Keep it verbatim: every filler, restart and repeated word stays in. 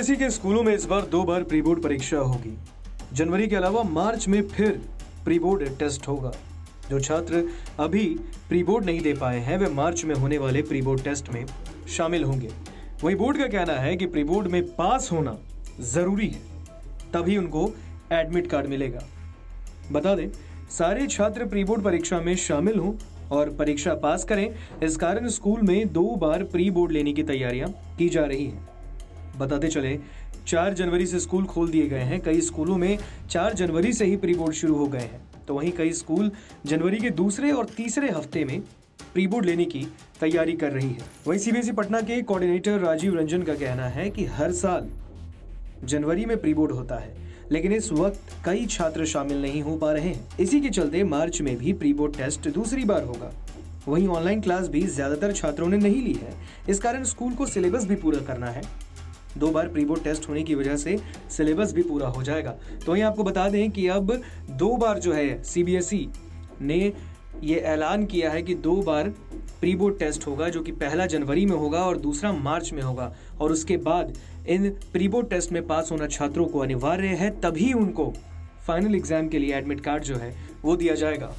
CBSE के स्कूलों में इस बार दो बार प्री बोर्ड परीक्षा होगी। जनवरी के अलावा मार्च में फिर प्री बोर्ड टेस्ट होगा। जो छात्र अभी प्री बोर्ड नहीं दे पाए हैं वे मार्च में होने वाले प्री बोर्ड टेस्ट में शामिल होंगे। वहीं बोर्ड का कहना है कि प्री बोर्ड में पास होना जरूरी है, तभी उनको एडमिट कार्ड मिलेगा। बता दें, सारे छात्र प्री बोर्ड परीक्षा में शामिल हों और परीक्षा पास करें, इस कारण स्कूल में दो बार प्री बोर्ड लेने की तैयारियां की जा रही हैं। बताते चले, चार जनवरी से स्कूल खोल दिए गए हैं। कई स्कूलों में चार जनवरी से ही प्री बोर्ड शुरू हो गए हैं, तो वहीं कई स्कूल जनवरी के दूसरे और तीसरे हफ्ते में प्री बोर्ड लेने की तैयारी कर रही है। वहीं सीबीएसई पटना के कोऑर्डिनेटर राजीव रंजन का कहना है कि हर साल जनवरी में प्री बोर्ड होता है, लेकिन इस वक्त कई छात्र शामिल नहीं हो पा रहे हैं। इसी के चलते मार्च में भी प्री बोर्ड टेस्ट दूसरी बार होगा। वहीं ऑनलाइन क्लास भी ज्यादातर छात्रों ने नहीं ली है, इस कारण स्कूल को सिलेबस भी पूरा करना है। दो बार प्री बोर्ड टेस्ट होने की वजह से सिलेबस भी पूरा हो जाएगा। तो यह आपको बता दें कि अब दो बार जो है सीबीएसई ने ये ऐलान किया है कि दो बार प्री बोर्ड टेस्ट होगा, जो कि पहला जनवरी में होगा और दूसरा मार्च में होगा। और उसके बाद इन प्री बोर्ड टेस्ट में पास होना छात्रों को अनिवार्य है, तभी उनको फाइनल एग्जाम के लिए एडमिट कार्ड जो है वो दिया जाएगा।